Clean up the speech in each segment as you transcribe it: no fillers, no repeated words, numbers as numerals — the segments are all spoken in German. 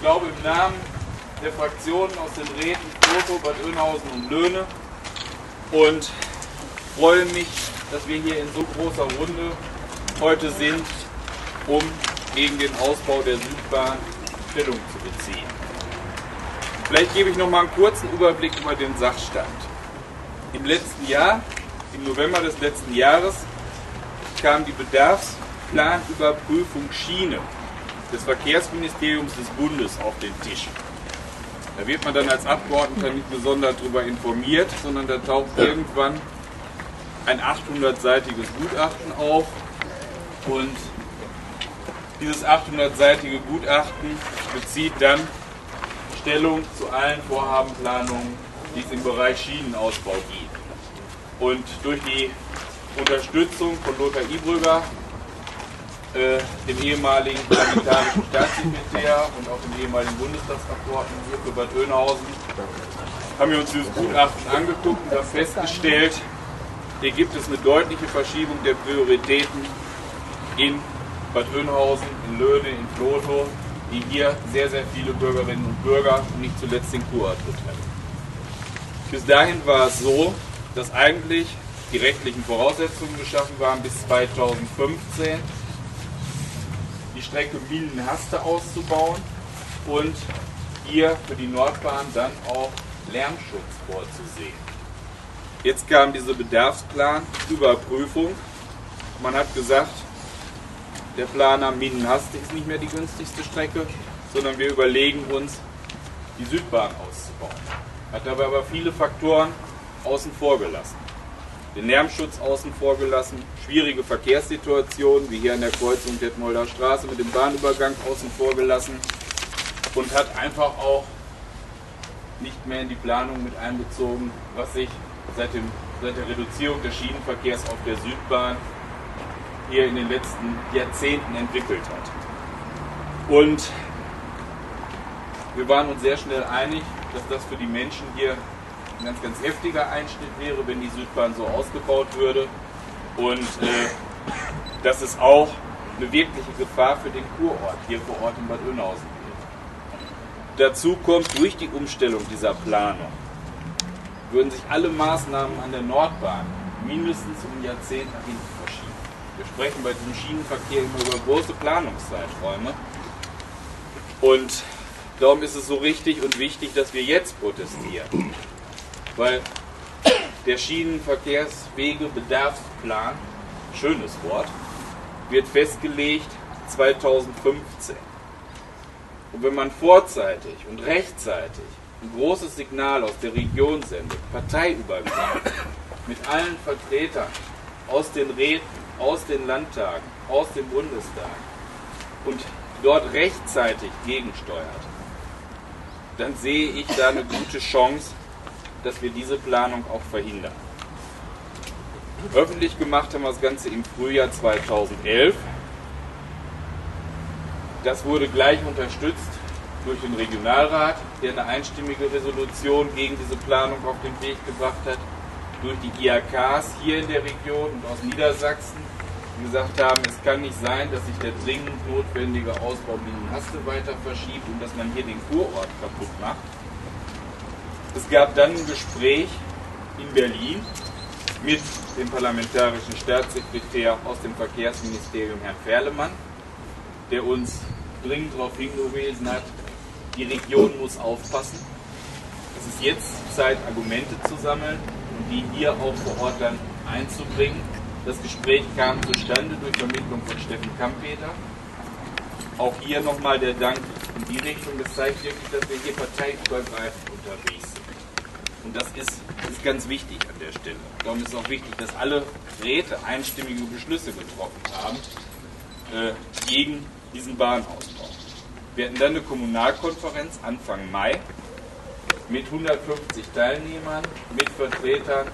Ich glaube im Namen der Fraktionen aus den Räten Vlotho, Bad Oeynhausen und Löhne und freue mich, dass wir hier in so großer Runde heute sind, um gegen den Ausbau der Südbahn Stellung zu beziehen. Vielleicht gebe ich noch mal einen kurzen Überblick über den Sachstand. Im letzten Jahr, im November des letzten Jahres, kam die Bedarfsplanüberprüfung Schiene des Verkehrsministeriums des Bundes auf den Tisch. Da wird man dann als Abgeordneter nicht besonders darüber informiert, sondern da taucht irgendwann ein 800-seitiges Gutachten auf. Und dieses 800-seitige Gutachten bezieht dann Stellung zu allen Vorhabenplanungen, die es im Bereich Schienenausbau gibt. Und durch die Unterstützung von Lothar Ibrügger, dem ehemaligen parlamentarischen Staatssekretär und auch dem ehemaligen Bundestagsabgeordneten hier für Bad Oeynhausen, haben wir uns dieses Gutachten angeguckt und haben festgestellt, hier gibt es eine deutliche Verschiebung der Prioritäten in Bad Oeynhausen, in Löhne, in Vlotho, die hier sehr, sehr viele Bürgerinnen und Bürger und nicht zuletzt den Kurort betreffen. Bis dahin war es so, dass eigentlich die rechtlichen Voraussetzungen geschaffen waren, bis 2015 die Strecke Minden-Haste auszubauen und hier für die Nordbahn dann auch Lärmschutz vorzusehen. Jetzt kam diese Bedarfsplanüberprüfung. Man hat gesagt, der Planer Minden-Haste ist nicht mehr die günstigste Strecke, sondern wir überlegen uns, die Südbahn auszubauen. Hat dabei aber viele Faktoren außen vor gelassen. Den Lärmschutz außen vor gelassen, schwierige Verkehrssituationen, wie hier an der Kreuzung Detmolder Straße mit dem Bahnübergang außen vor gelassen und hat einfach auch nicht mehr in die Planung mit einbezogen, was sich seit der Reduzierung des Schienenverkehrs auf der Südbahn hier in den letzten Jahrzehnten entwickelt hat. Und wir waren uns sehr schnell einig, dass das für die Menschen hier ein ganz, ganz heftiger Einschnitt wäre, wenn die Südbahn so ausgebaut würde und dass es auch eine wirkliche Gefahr für den Kurort hier vor Ort in Bad Oeynhausen gibt. Dazu kommt, durch die Umstellung dieser Planung würden sich alle Maßnahmen an der Nordbahn mindestens um ein Jahrzehnt nach hinten verschieben. Wir sprechen bei diesem Schienenverkehr immer über große Planungszeiträume und darum ist es so richtig und wichtig, dass wir jetzt protestieren, weil der Schienenverkehrswegebedarfsplan, schönes Wort, wird festgelegt 2015. Und wenn man vorzeitig und rechtzeitig ein großes Signal aus der Region sendet, parteiübergreifend, mit allen Vertretern aus den Räten, aus den Landtagen, aus dem Bundestag und dort rechtzeitig gegensteuert, dann sehe ich da eine gute Chance, dass wir diese Planung auch verhindern. Öffentlich gemacht haben wir das Ganze im Frühjahr 2011. Das wurde gleich unterstützt durch den Regionalrat, der eine einstimmige Resolution gegen diese Planung auf den Weg gebracht hat, durch die IHKs hier in der Region und aus Niedersachsen, die gesagt haben, es kann nicht sein, dass sich der dringend notwendige Ausbau Minden-Haste weiter verschiebt und dass man hier den Kurort kaputt macht. Es gab dann ein Gespräch in Berlin mit dem parlamentarischen Staatssekretär aus dem Verkehrsministerium, Herrn Ferlemann, der uns dringend darauf hingewiesen hat, die Region muss aufpassen. Es ist jetzt Zeit, Argumente zu sammeln und die hier auch vor Ort dann einzubringen. Das Gespräch kam zustande durch Vermittlung von Steffen Kampeter. Auch hier nochmal der Dank in die Richtung. Das zeigt wirklich, dass wir hier parteiübergreifend unterwegs sind. Und das ist ganz wichtig an der Stelle. Darum ist es auch wichtig, dass alle Räte einstimmige Beschlüsse getroffen haben gegen diesen Bahnausbau. Wir hatten dann eine Kommunalkonferenz Anfang Mai mit 150 Teilnehmern, mit Vertretern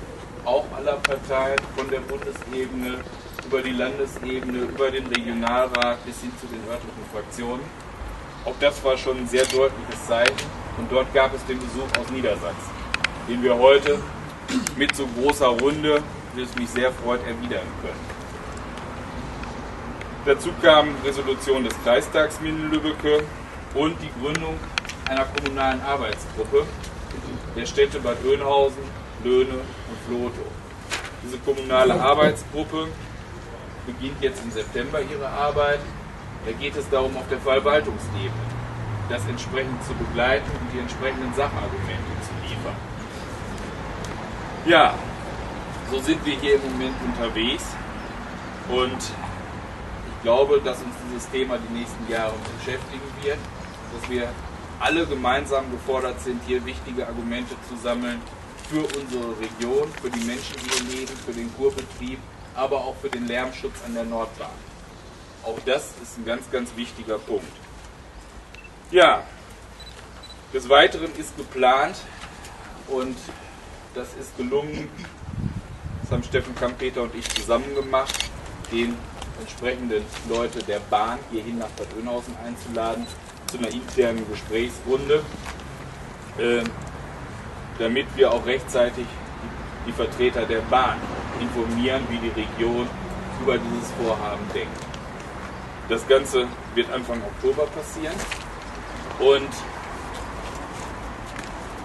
auch aller Parteien, von der Bundesebene über die Landesebene, über den Regionalrat bis hin zu den örtlichen Fraktionen. Auch das war schon ein sehr deutliches Zeichen und dort gab es den Besuch aus Niedersachsen, den wir heute mit so großer Runde, wie es mich sehr freut, erwidern können. Dazu kam Resolution des Kreistags Minden-Lübbecke, und die Gründung einer kommunalen Arbeitsgruppe der Städte Bad Oeynhausen, Löhne und Vlotho. Diese kommunale Arbeitsgruppe beginnt jetzt im September ihre Arbeit. Da geht es darum, auf der Verwaltungsebene das entsprechend zu begleiten und die entsprechenden Sachargumente zu liefern. Ja, so sind wir hier im Moment unterwegs und ich glaube, dass uns dieses Thema die nächsten Jahre beschäftigen wird, dass wir alle gemeinsam gefordert sind, hier wichtige Argumente zu sammeln für unsere Region, für die Menschen, die hier leben, für den Kurbetrieb, aber auch für den Lärmschutz an der Nordbahn. Auch das ist ein ganz, ganz wichtiger Punkt. Ja, des Weiteren ist geplant und das ist gelungen, das haben Steffen Kampeter und ich zusammen gemacht, den entsprechenden Leute der Bahn hierhin nach Bad Oeynhausen einzuladen, zu einer internen Gesprächsrunde, damit wir auch rechtzeitig die Vertreter der Bahn informieren, wie die Region über dieses Vorhaben denkt. Das Ganze wird Anfang Oktober passieren und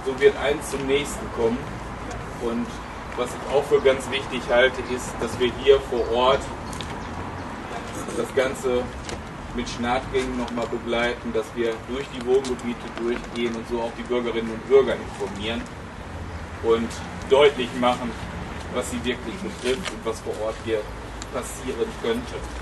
so wird eins zum nächsten kommen. Und was ich auch für ganz wichtig halte, ist, dass wir hier vor Ort das Ganze mit Schnahtgängen nochmal begleiten, dass wir durch die Wohngebiete durchgehen und so auch die Bürgerinnen und Bürger informieren und deutlich machen, was sie wirklich betrifft und was vor Ort hier passieren könnte.